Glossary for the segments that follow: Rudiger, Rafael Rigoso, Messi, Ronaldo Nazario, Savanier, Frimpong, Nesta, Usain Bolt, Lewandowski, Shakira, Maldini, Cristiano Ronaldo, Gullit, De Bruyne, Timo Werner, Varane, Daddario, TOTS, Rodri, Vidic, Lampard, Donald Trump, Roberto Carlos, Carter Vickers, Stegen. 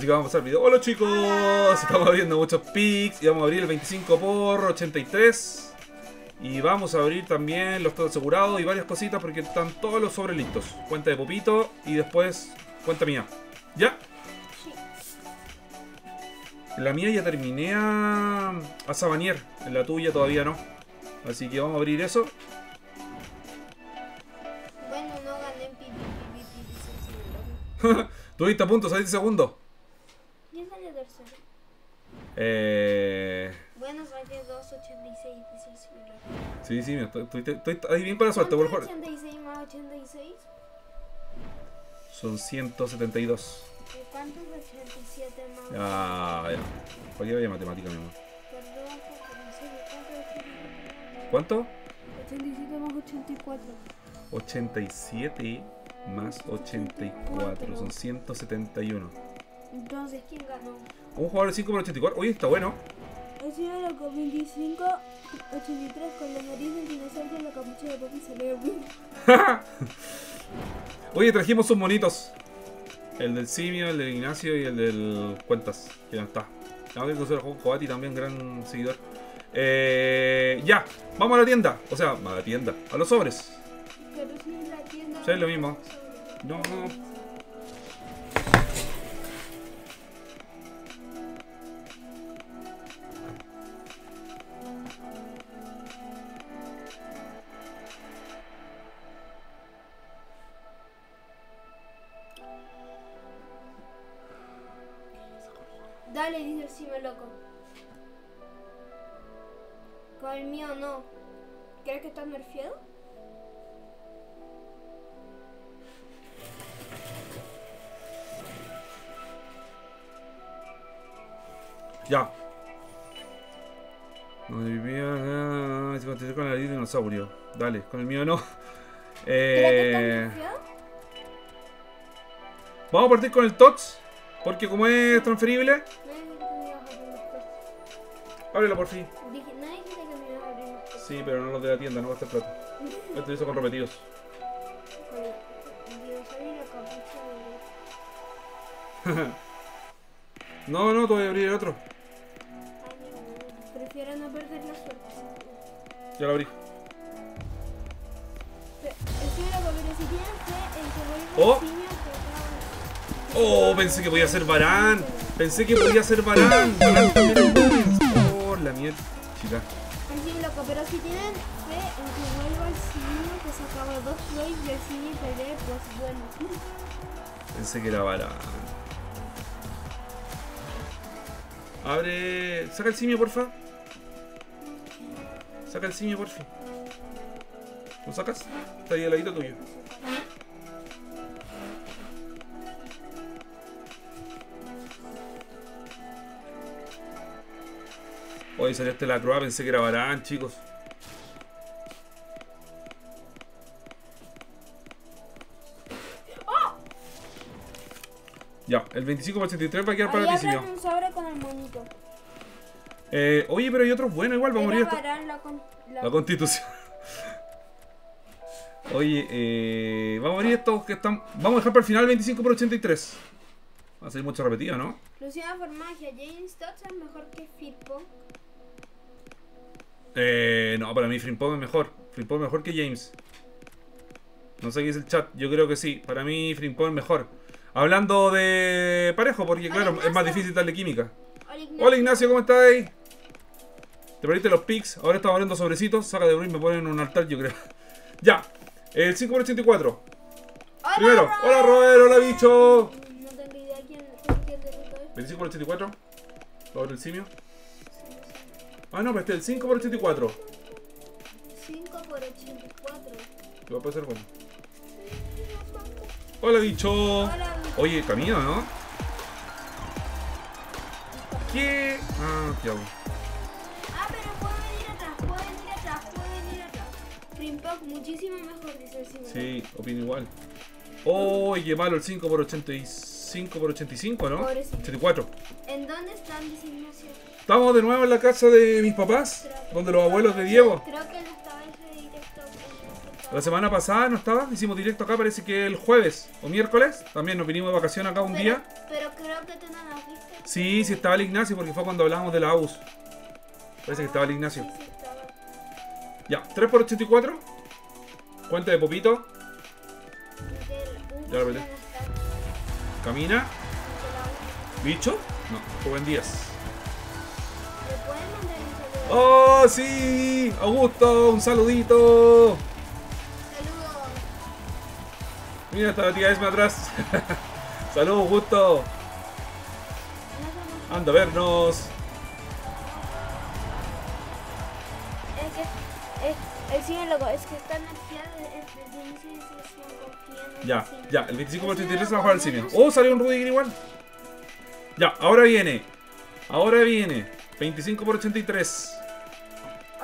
Así que vamos a pasar el video. Hola chicos, estamos abriendo muchos picks y vamos a abrir el 25 por 83. Y vamos a abrir también los todos asegurados y varias cositas porque están todos los sobres listos. Cuenta de Popito y después cuenta mía. ¿Ya? La mía ya terminé a Savanier, en la tuya todavía no. Así que vamos a abrir eso. Bueno, no gané en pipi. Tuviste a punto, saliste segundo. Yo salí tercero. Bueno, saqué 286. Sí, sí, mira, estoy ahí bien para la suerte, por favor. 86 más 86. Son 172. ¿Cuánto es 87 más? Ah, ya. ¿Para qué vaya matemática, mi amor? ¿Cuánto? 87 más 84. 87 más 84. Son 171. Entonces, ¿quién ganó? Un jugador de 5 por 84. Oye, está bueno. El señor lo con 25, 83 con la nariz del dinosaurio en la capucha de Poppy se le ve. Oye, trajimos sus monitos. El del Simio, el del Ignacio y el del Cuentas, que ya está. Vamos a conocer a Jobati, también gran seguidor. Ya, vamos a la tienda. O sea, a la tienda, a los sobres. Pero si es la tienda... Sí, es lo mismo. No. Dale, dice el Sime loco. Con el mío no. ¿Crees que estás nerfeado? Ya. Con el mío se contestó con la nariz de dinosaurio. Dale, con el mío no. ¿Crees que estás nerfeado? Vamos a partir con el TOTS. Porque como es transferible... Ábrelo por fin. Nadie quiere que me lo abrimos. Sí, pero no los de la tienda, no va a estar plata. Esto hizo con repetidos. No, no, te voy a abrir el otro. Prefiero no perder la suerte. Ya lo abrí. Oh. Oh, pensé que podía ser Varane. Pensé que podía ser Varane. Varane también es un... Por la mierda, chica. Así es loco, pero si tienen fe en que vuelva el Simio que sacaba dos plays y el Simio perdió dos buenos. Pensé que era Varane. Abre... Saca el Simio, porfa. Saca el Simio, porfa. ¿Lo sacas? Está ahí al ladito tuyo. Hoy salió este la crua, pensé que era Varane, chicos. ¡Oh! Ya, el 25 por 83 va a quedar para el diseño. Un sobre con el monito. Oye, pero hay otros buenos igual, va a morir. Varane, la constitución. Oye, vamos a morir estos que están... Vamos a dejar para el final el 25 por 83. Va a salir mucho repetido, ¿no? Luciana Formagia, James Tots es mejor que Frimpong. No, para mí Frimpong es mejor. Frimpong es mejor que James. No sé qué dice el chat, yo creo que sí. Para mí Frimpong es mejor. Hablando de parejo, porque claro, Ignacio. Es más difícil darle química. Hola Ignacio, ¿cómo estáis? Te perdiste los pics, ahora estamos abriendo sobrecitos. Saca de Bruin, me ponen en un altar, yo creo. Ya, el 5 por 84. Hola, primero, Robert. Hola Robert, hola bicho. 25 por 84. ¿Lo abre el Simio? Ah, no, pero este es el 5 por 84. 5 por 84. ¿Qué va a pasar con? Hola, bicho. Hola, bicho. Oye, camino, ¿no? ¿Qué? Ah, ¿qué hago? Ah, pero puedo venir atrás, Frimpong, muchísimo mejor, dice el Simio. Sí, opino igual. Oye, qué malo el 5 por 86. 5 por 85, ¿no? Pobrecito. 84. ¿En dónde están mis Ignacio? Estamos de nuevo en la casa de mis papás, donde los abuelos de Diego. Creo que él estaba en ese directo. La semana pasada no estaba, hicimos directo acá, parece que el jueves o miércoles. También nos vinimos de vacaciones acá un día. Pero creo que tú no nos viste. Sí, sí estaba el Ignacio, porque fue cuando hablábamos de la AUS. Parece que estaba el Ignacio. Sí, sí estaba. Ya, 3×84. Cuenta de Popito. Ya lo peleé. Camina. ¿Bicho? No, Joven Díaz. ¡Oh, sí! ¡Augusto! ¡Un saludito! ¡Saludos! Mira, está la tía Esma atrás. ¡Saludos, Augusto! ¡Anda a vernos! Es que, loco, es que está energía desde el inicio de sesión. Ya, ya, el 25×83 se va a jugar al cine. ¡Oh, salió un Rudiger igual! Ya, ahora viene. Ahora viene. 25×83.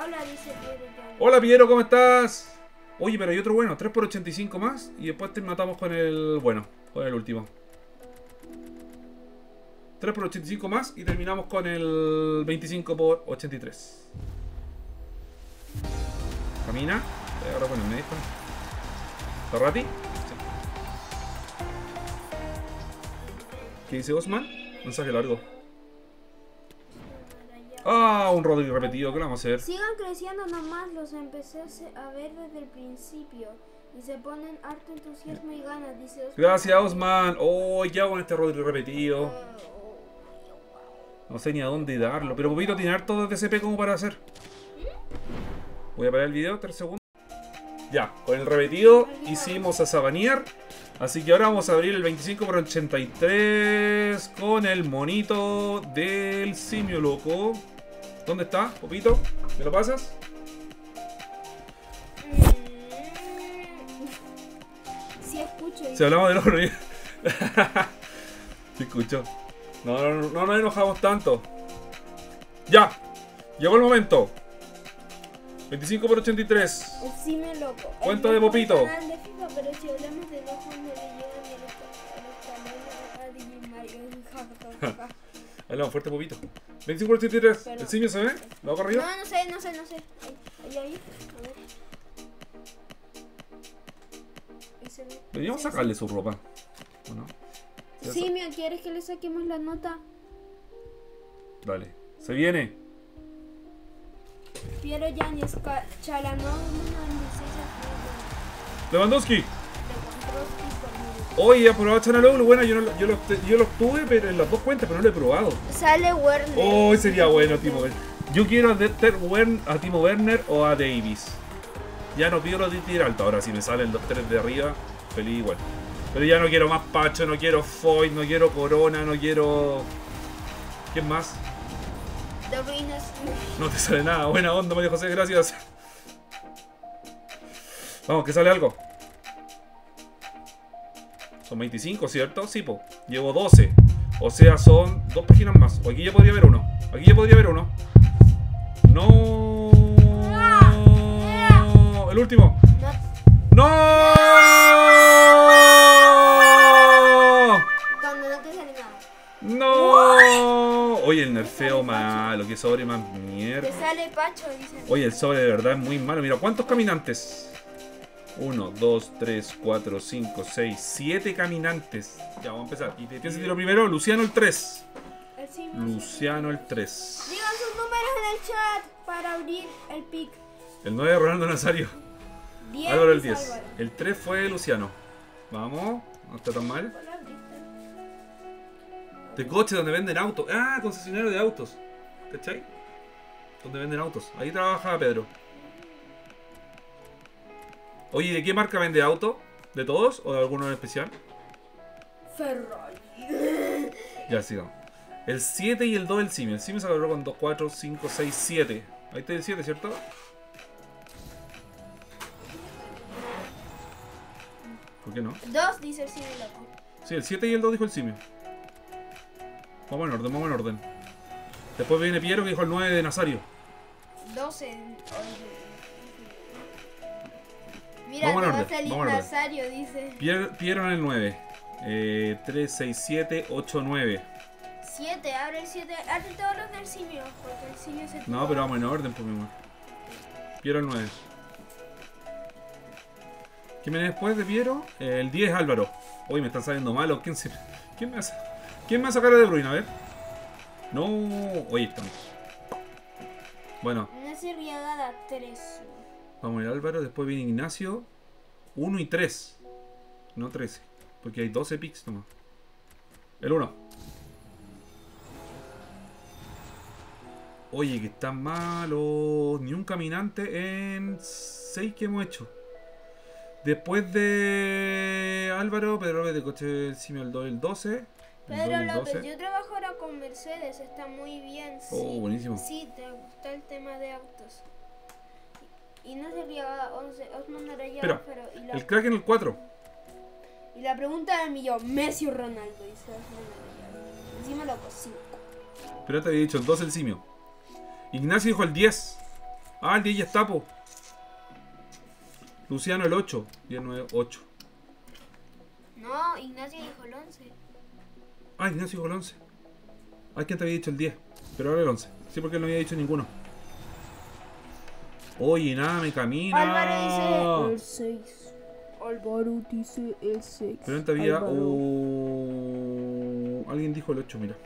Hola, dice Piero. Hola, Piero, ¿cómo estás? Oye, pero hay otro bueno. 3×85 más. Y después te matamos con el bueno. Con el último. 3×85 más. Y terminamos con el 25×83. Camina. Ahora con el medio. Ferrati. Sí. ¿Qué dice Osman? Mensaje largo. Ah, un Rodri repetido, ¿qué vamos a hacer? Sigan creciendo nomás, los empecé a ver desde el principio. Y se ponen harto entusiasmo y ganas, dice Osman. Gracias, Osman. Oh, ya con este Rodri repetido. No sé ni a dónde darlo. Pero Popito tiene harto de DCP como para hacer. Voy a parar el video, 3 segundos. Ya, con el repetido hicimos a Savanier. Así que ahora vamos a abrir el 25×83 con el monito del simio loco. ¿Dónde está, Popito? ¿Me lo pasas? Sí, escucho. Si hablamos del oro. Sí, escucho. No nos enojamos tanto. Ya. Llegó el momento. 25×83. El simio loco. Cuenta de Popito. Hablamos fuerte, Popito. 25×83. ¿El simio se ve? ¿Lo hago arriba? No, no sé. Ahí. A ver. Deberíamos sacarle su ropa. ¿O no? Simio, ¿quieres que le saquemos la nota? Dale. Se viene. Piero Yanis Chalanov. Lewandowski. Oye, he probado Chanaloglu. Bueno, yo lo obtuve pero en las dos cuentas, pero no lo he probado. Sale Werner. Oh, sería bueno, Timo Werner. Yo quiero a Timo Werner o a Davis. Ya no pido los de Tiralta. Ahora, si me salen los tres de arriba, feliz igual. Pero ya no quiero más Pacho, no quiero Foyt, no quiero Corona, no quiero... ¿Quién más? No te sale nada. Buena onda, María José, gracias. Vamos, que sale algo. Son 25, ¿cierto? Sí, po. Llevo 12. O sea, son 2 páginas más. O aquí ya podría haber uno. No. El último. ¡No! Cuando no te sale nada. ¡No! Oye, el nerfeo malo. Que sobre más mierda. Te sale Pacho, dicen. Oye, el sobre de verdad es muy malo. Mira, ¿cuántos caminantes? 1, 2, 3, 4, 5, 6, 7 caminantes. Ya, vamos a empezar. ¿Y quién se tiró primero? Luciano el 3. Luciano el 3. Digan sus números en el chat para abrir el pick. El 9, Ronaldo Nazario. Álvaro el 10. Álvaro. El 3 fue Luciano. Vamos, no está tan mal. De coche donde venden autos. Ah, concesionario de autos. ¿Cachai? Donde venden autos. Ahí trabaja Pedro. Oye, ¿de qué marca vende auto? ¿De todos o de alguno en especial? Ferrari. Ya, sigamos. El 7 y el 2 del simio. El simio se valoró con 2, 4, 5, 6, 7. Ahí está el 7, ¿cierto? ¿Por qué no? 2 dice el simio loco. Sí, el 7 y el 2 dijo el simio. Vamos en orden, vamos en orden. Después viene Piero que dijo el 9 de Nazario. 12. Mira, vamos, va a salir Nazario, dice. Piero en el 9. 3, 6, 7, 8, 9. 7, abre el 7. Abre todos los del simio. Porque el simio se... No, pero vamos en orden, por mi amor. Piero el 9. ¿Quién viene después de Piero? El 10 Álvaro. Uy, me están saliendo malos. ¿Quién me va a sacar a De Bruyne? A ver. No. Oye, estamos. Bueno. Ignacio Villaga 3. Vamos a ir Álvaro. Después viene Ignacio. 1 y 3. No 13. Porque hay 12 picks nomás. El 1. Oye, que están malos. Ni un caminante en 6 que hemos hecho. Después de Álvaro, Pedro López de Coche Simio el 12. Pedro López, yo trabajo ahora con Mercedes, está muy bien. Oh, sí, buenísimo. Sí, te gusta el tema de autos. Y no sería 11, os mandaré ya. Pero, el crack en el 4. Y la pregunta del millón, Messi o Ronaldo. Y se os mandaré ya. Encima lo cocino. Pero te había dicho el 12 el Simio. Ignacio dijo el 10. Ah, el 10 ya está, po. Luciano el 8. 10, 9, 8. No, Ignacio dijo el 11. Ah, Ignacio dijo el 11. Hay quien te había dicho el 10. Pero ahora el 11. Sí, porque él no había dicho ninguno. Oye, nada, me camina. Álvaro dice el 6. Álvaro dice el 6. Pero antes había... Oh, alguien dijo el 8, mira.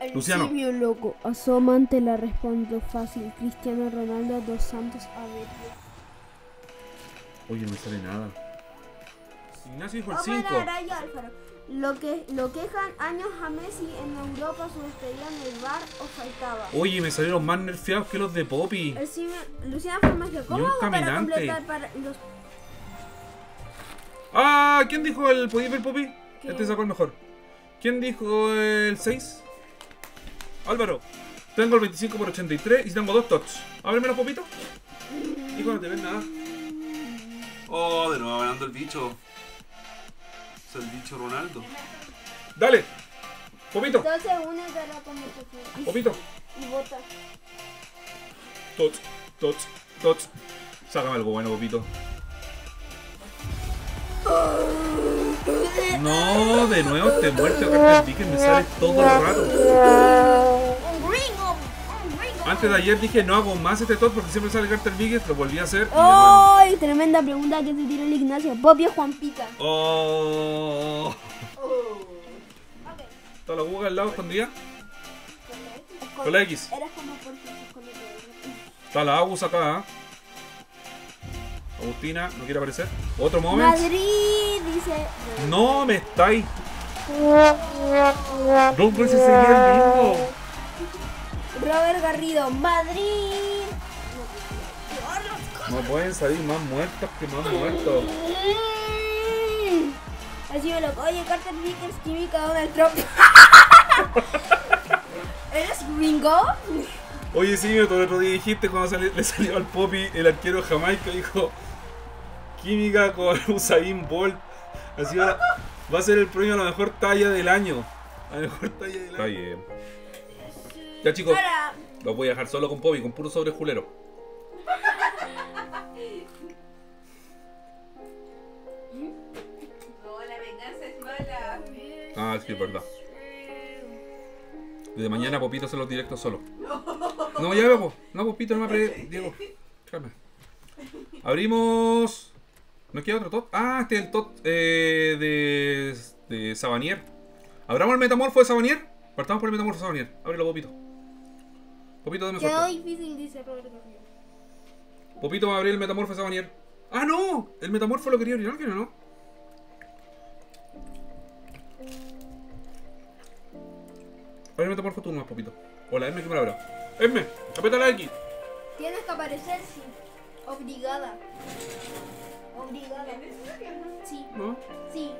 El Luciano. Simio loco. Asomante la respondo fácil. Cristiano Ronaldo, dos Santos, a ver. Oye, no me sale nada. Ignacio dijo el 5. Lo quejan años a Messi en Europa, su despedida en el bar o faltaba. Oye, me salieron más nerfeados que los de Poppy. Luciana Farmacia, ¿cómo hago para completar para los...? Ah, ¿quién dijo el Podífer Poppy? ¿Qué? Este sacó el mejor. ¿Quién dijo el 6? Álvaro. Tengo el 25 por 83 y tengo 2 tots. Ábreme los popitos. Hijo, no te ven nada. Oh, de nuevo ganando el bicho. Es el bicho Ronaldo. Dale, Popito. Entonces uno dará como Popito. Popito. Y bota. Tots, tots, tots. Sácame algo bueno, Popito. No, de nuevo te muerte. Acá te que me sale todo el rato. Antes de ayer dije no hago más este top porque siempre sale Carter Víguez, lo volví a hacer. ¡Ay! Oh, tremenda pregunta que se tiró el Ignacio. Bobby Juan Pica. ¡Oh! Okay. ¿Está la buga al lado escondida? Con la X. Era como por con la X. Está la Agus acá, ¿eh? Agustina, no quiere aparecer. Otro momento. Madrid, dice. No me estáis. Don't Bruce seguir el mismo. Robert Garrido, Madrid. No pueden salir más muertos que más muertos. Así me loco. Oye, Carter Vickers, química, Donald Trump. ¿Eres gringo? Oye, sí, el otro día dijiste cuando le salió al Poppy el arquero Jamaica, dijo química con Usain Bolt. Así va a ser el premio a la mejor talla del año. A la mejor talla del año. Está bien. Ya chicos, hola. Los voy a dejar solo con Poppy, con puro sobrejulero. No, la venganza es mala. Ah, sí, es verdad. Desde mañana Popito hace los directos solo. No, ya vemos. No, Popito, no me apre... Diego, tráeme. Abrimos... ¿Nos queda otro top? Ah, este es el top de Savanier. ¿Abramos el metamorfo de Savanier? Partamos por el metamorfo de Savanier. Ábrelo, Popito. Popito, dame suerte. Quedó difícil, dice Roberto Carlos. Popito va a abrir el metamorfo de Savanier. ¡Ah, no! El metamorfo lo quería abrir alguien, ¿o no? Abre el metamorfo tú nomás, Popito. Hola, Esme, ¿qué me la abra? Esme, apétala aquí. Tienes que aparecer, sí. Obligada. Obligada. Sí. ¿No? Sí.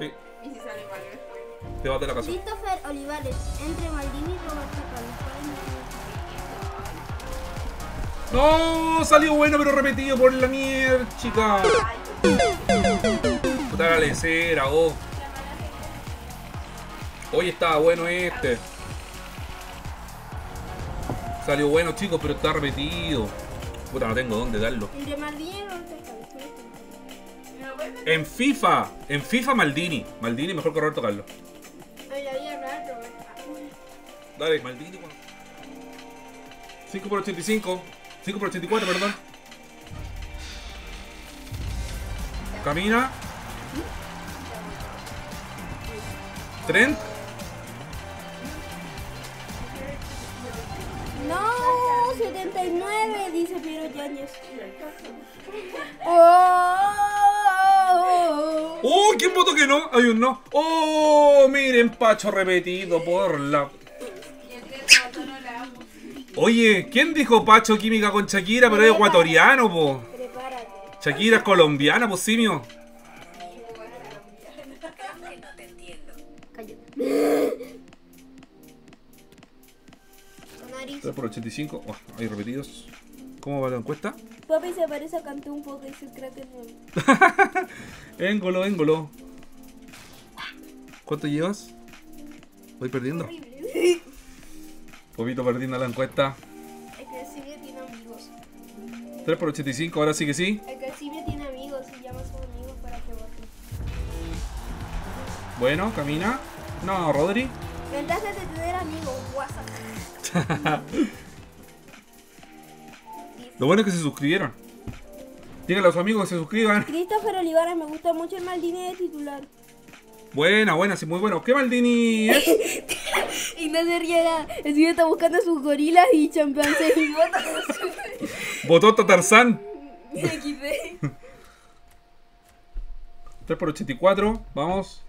Sí. ¿Y si sale mal? Te vas de la casa. Christopher Olivares, entre Maldini y Roberto Carlos. No, salió bueno pero repetido por la mierda, chica. Puta la lecera, oh. Hoy estaba bueno este. Salió bueno, chicos, pero está repetido. Puta, no tengo dónde darlo. Entre Maldini y Roberto Carlos. En FIFA Maldini. Maldini mejor que Roberto Carlos. Dale, Maldini. 5 por 85. 5 por 84, perdón. Camina. Trent. No, 79, dice Piero Yáñez. ¡Oh! ¡Oh! ¿Quién votó que no? Hay un no. ¡Oh! Miren, Pacho repetido por la... Oye, ¿quién dijo Pacho química con Shakira? Pero es ecuatoriano, po. Shakira es colombiana, po, simio. Por 85, oh, hay repetidos. ¿Cómo va la encuesta? Papi se parece a Cantú un poco y su crack es nuevo. Éngolo, éngolo. ¿Cuánto llevas? Voy perdiendo. Horrible. Pobito perdiendo la encuesta. El que Silvia tiene amigos. 3 por 85, ahora sí que sí. El que Silvia tiene amigos y llama a sus amigos para que voten. Bueno, camina. No, Rodri. Ventajas de tener amigos, WhatsApp. Lo bueno es que se suscribieron. Díganle a sus amigos que se suscriban. Christopher Olivares, me gusta mucho el Maldini de titular. Buena, buena, sí, muy bueno. ¿Qué Maldini es? Y no se ríe nada. El señor está buscando sus gorilas y chimpancés y botas. Botota Tarzán. 3 por 84, vamos.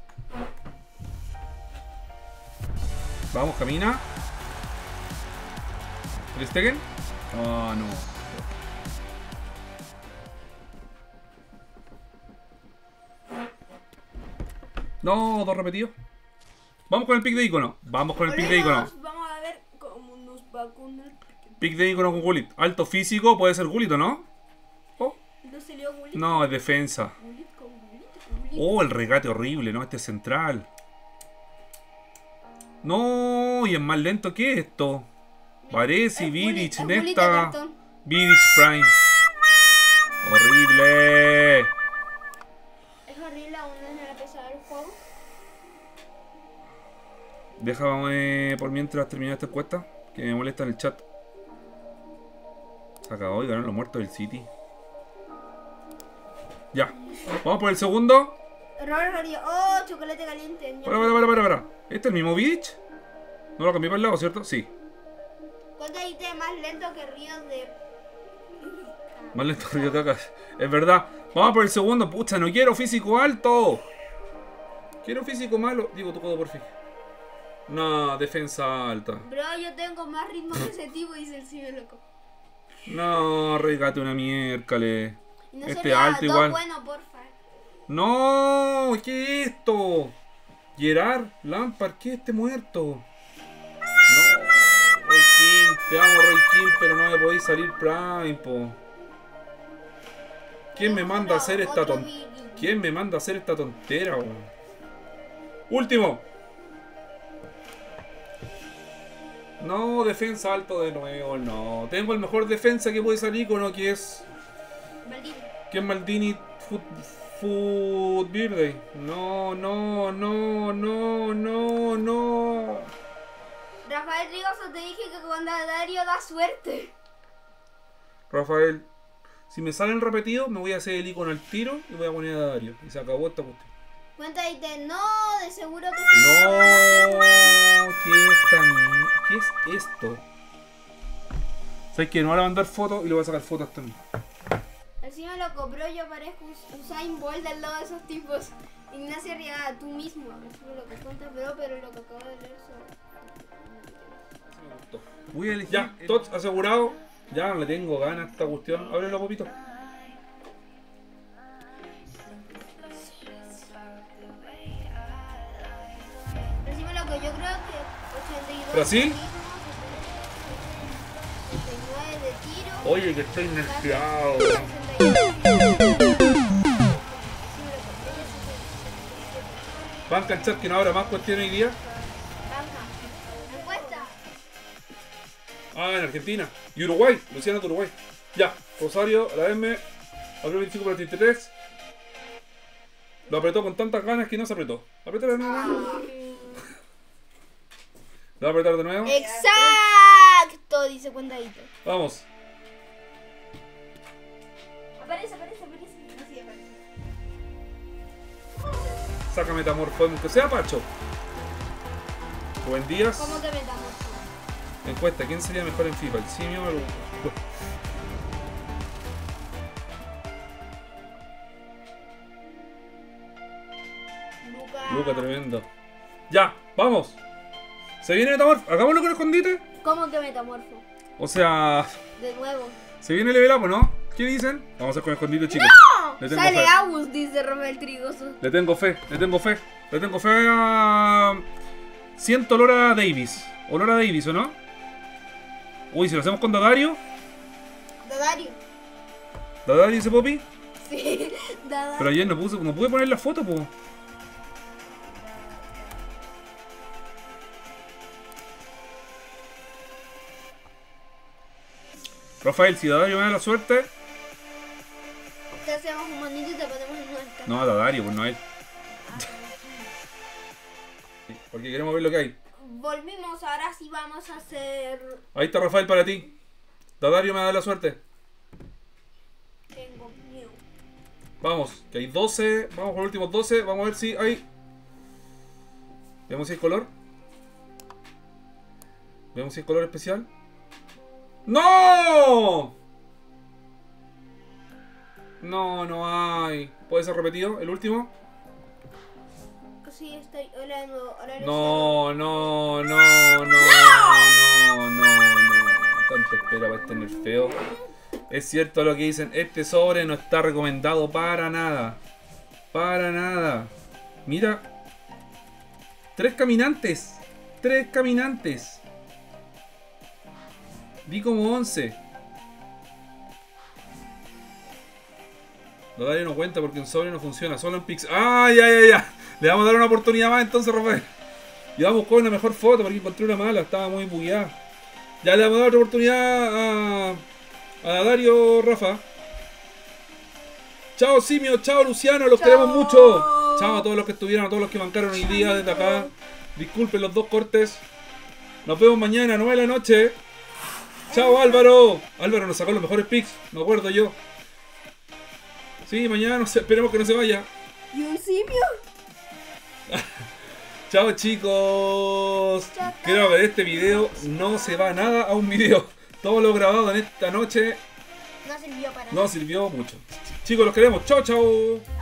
Vamos, camina. ¿Stegen? Oh, no. No, dos repetidos. Vamos con el pick de icono. Vamos con el pick de icono. Vamos a ver cómo nos va a comer. Pick de icono con Gullit. Alto físico, puede ser Gullit, ¿no? Oh. ¿No se leo Gullit? No, es defensa. Gullit con Gullit. Oh, el regate horrible, ¿no? Este es central. No, y es más lento que esto. Parece Vidic, Nesta, Vidic Prime. ¡Horrible! Es horrible aún desde la pesada del juego. Déjame por mientras terminar esta encuesta, que me molesta en el chat. Se acabó y ganaron los muertos del City. Ya, vamos por el segundo. ¡Oh, chocolate caliente! Para. ¿Este es el mismo Vidic? ¿No lo cambié para el lado, cierto? Sí. ¿Cuánto dijiste más lento que Ríos de...? Más lento que Ríos de Cacas. Es verdad. Vamos por el segundo. Pucha, no quiero físico alto. Quiero físico malo. Digo, tu codo por fin. No, defensa alta. Bro, yo tengo más ritmo que ese tipo, dice el cielo loco. No, regate una miércale. No este alto igual. Bueno, porfa. No, ¿qué es esto? Gerard, Lampard, ¿qué es este muerto? Te amo, Roy King, pero no me podéis salir Prime, po. ¿Quién me manda a hacer esta tontera? ¿Quién me manda a hacer esta tontera, po? Último. No, defensa alto de nuevo, no. Tengo el mejor defensa que puede salir con lo que es... Maldini. ¿Quién Maldini? Food Birthday. No. Rafael Rigoso, te dije que cuando Daddario da suerte. Rafael, si me salen repetidos, me voy a hacer el icono al tiro y voy a poner a Daddario. Y se acabó esta cuestión. Cuenta y te no, de seguro que sí. No, ¿qué es esto? ¿Sabes qué? No van a mandar fotos y le voy a sacar fotos también. Así me lo compró, yo parezco Usain Bolt al lado de esos tipos. Ignacio Arriaga, tú mismo. Así me lo compró, pero lo que acabo de leer sobre... Voy a elegir. Ya, TOTS asegurado. Ya no le tengo ganas a esta cuestión. Ábrelo, popito. Decime lo que yo creo que 82. ¿Brasil? 89 de tiro. Oye, que estoy nerfeado. ¿Van a canchar que no habrá más cuestiones hoy día? Ah, en Argentina. Y Uruguay. Luciano de Uruguay. Ya. Rosario, la M. Abrió 25 para 33. Lo apretó con tantas ganas que no se apretó. Apretó de nuevo. Lo va a apretar de nuevo. ¡Exacto! Dice Cuentadito. Vamos. Aparece. Así aparece. Saca metamorfo, que sea Pacho. Buen día. ¿Cómo te metamorfo? Encuesta, ¿quién sería mejor en FIFA? El simio o el... Luca, tremendo. Ya, vamos. Se viene metamorfo. Hagámoslo con escondite. ¿Cómo que metamorfo? O sea... De nuevo. Se viene level up, ¿no? ¿Qué dicen? Vamos a hacer con escondite, chicos. ¡No! Sale Agus, dice Rafael Rigoso. Le tengo fe, le tengo fe. Le tengo fe a... Siento olor a Davis. Olor a Davis, ¿o no? Uy, si lo hacemos con Daddario. Daddario. ¿Daddario dice Poppy? Sí, Daddario. Pero ayer no pude poner la foto, po. Rafael, si Daddario me da la suerte. Te hacemos un manillo y te ponemos en nuestra. No, Daddario, pues no él. Porque queremos ver lo que hay. Volvimos, ahora sí vamos a hacer... Ahí está Rafael para ti. Daddario me da la suerte. Tengo miedo. Vamos, que hay 12. Vamos por los últimos 12. Vamos a ver si hay... Veamos si hay color. Veamos si hay color especial. ¡No! No, no hay. ¿Puede ser repetido el último? Sí, estoy orando. No, no, no, no, no, no, no. Tanto espera para este nerfeo. Es cierto lo que dicen. Este sobre no está recomendado para nada. Para nada. Mira. 3 caminantes. 3 caminantes. Di como 11. Daddario no cuenta porque un sobre no funciona. Solo en Pix. ¡Ah, ya, ya, ya! Le vamos a dar una oportunidad más entonces, Rafael. Y vamos a buscar una mejor foto porque encontré una mala, estaba muy bugueada. Ya le vamos a dar otra oportunidad a Daddario, Rafa. Chao Simio, chao Luciano, los queremos mucho. Chao a todos los que estuvieron, a todos los que bancaron hoy día desde acá. Disculpen los 2 cortes. Nos vemos mañana, 9 de la noche. Chao Álvaro. Álvaro nos sacó los mejores picks, me acuerdo yo. Sí, mañana esperemos que no se vaya. ¿Y un simio? Chao chicos. Quiero ver este video. No se va nada a un video. Todo lo grabado en esta noche no sirvió para nada. No sirvió mucho. Chicos, los queremos. Chao, chao.